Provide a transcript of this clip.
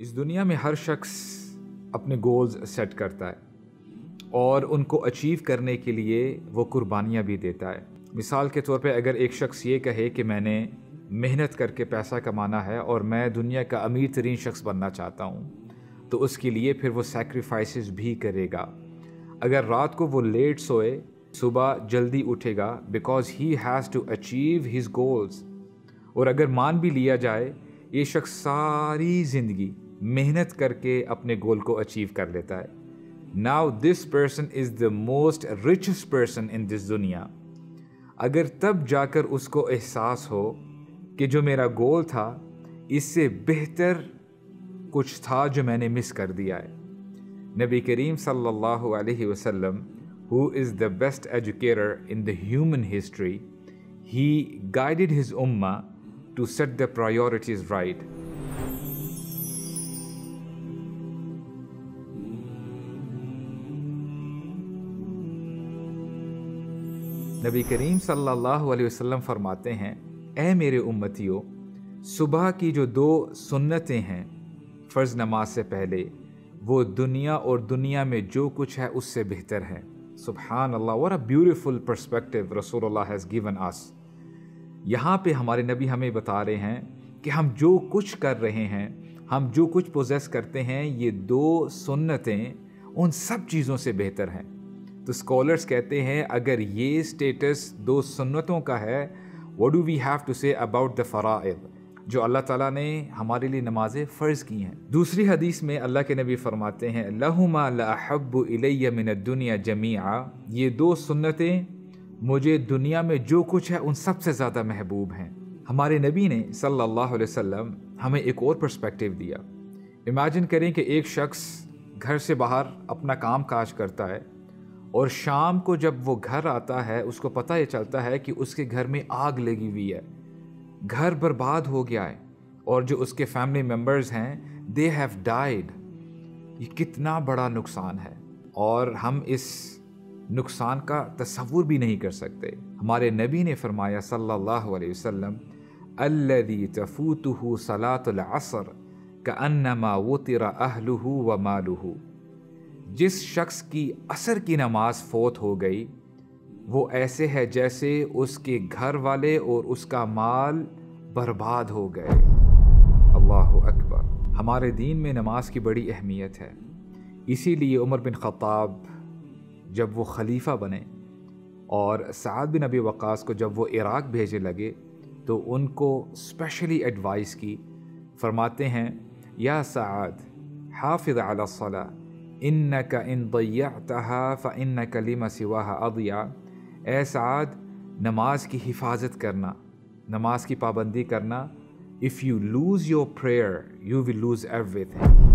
इस दुनिया में हर शख्स अपने गोल्स सेट करता है और उनको अचीव करने के लिए वो कुर्बानियाँ भी देता है। मिसाल के तौर पे अगर एक शख्स ये कहे कि मैंने मेहनत करके पैसा कमाना है और मैं दुनिया का अमीर तरीन शख्स बनना चाहता हूँ, तो उसके लिए फिर वो सैक्रिफाइसेस भी करेगा। अगर रात को वो लेट सोए, सुबह जल्दी उठेगा because he has to achieve his goals. और अगर मान भी लिया जाए ये शख्स सारी ज़िंदगी मेहनत करके अपने गोल को अचीव कर लेता है, now this person is the most richest person in this दुनिया। अगर तब जाकर उसको एहसास हो कि जो मेरा गोल था इससे बेहतर कुछ था जो मैंने मिस कर दिया है। नबी करीम सल्लल्लाहु अलैहि वसल्लम, who is the best educator in the human history, he guided his उम्मा to set the priorities right। नबी करीम सल्लल्लाहु अलैहि वसल्लम फरमाते हैं, ऐ मेरे उम्मतियों, सुबह की जो दो सुन्नतें हैं फ़र्ज़ नमाज से पहले, वो दुनिया और दुनिया में जो कुछ है उससे बेहतर है। सुभान अल्लाह, व्हाट अ ब्यूटीफुल पर्सपेक्टिव रसूलुल्लाह हैज़ गिवन अस। यहाँ पे हमारे नबी हमें बता रहे हैं कि हम जो कुछ कर रहे हैं, हम जो कुछ पोजेस करते हैं, ये दो सुन्नतें उन सब चीज़ों से बेहतर हैं। तो स्कॉलर्स कहते हैं अगर ये स्टेटस दो सुन्नतों का है, what do we have to say about the फ़राइज़, जो अल्लाह ताला ने हमारे लिए नमाजें फ़र्ज़ की हैं। दूसरी हदीस में अल्लाह के नबी फरमाते हैं, लहुमा ला अहब्बु इलैया मिन दुनिया जमीआ, ये दो सुन्नतें मुझे दुनिया में जो कुछ है उन सबसे ज़्यादा महबूब हैं। हमारे नबी ने सल्लल्लाहु अलैहि वसल्लम हमें एक और पर्सपेक्टिव दिया। इमेजिन करें कि एक शख्स घर से बाहर अपना काम काज करता है और शाम को जब वो घर आता है उसको पता ये चलता है कि उसके घर में आग लगी हुई है, घर बर्बाद हो गया है और जो उसके फैमिली मेम्बर्स हैं दे हैव डाइड। ये कितना बड़ा नुकसान है और हम इस नुकसान का तसव्वुर भी नहीं कर सकते। हमारे नबी ने फरमाया सल्लल्लाहु अलैहि वसल्लम, अल्लज़ी तफूतुहु सलातुल असर कअन्नमा वुतिरा अहलुहु व मालुहु, जिस शख्स की असर की नमाज फोत हो गई वो ऐसे है जैसे उसके घर वाले और उसका माल बर्बाद हो गए। अल्लाहु अकबर। हमारे दीन में नमाज की बड़ी अहमियत है, इसीलिए उमर बिन ख़त्ताब जब वो खलीफा बने और साद बिन अबी वक़ास को जब वो इराक़ भेजने लगे तो उनको स्पेशली एडवाइस की। फरमाते हैं, या साद हाफिज़ अला सला इन्नका इन दय्यअतहा फ़इन्नका लिमा सिवाहा अदया, ए साद नमाज की हिफाजत करना, नमाज की पाबंदी करना, if you lose your prayer you will lose everything.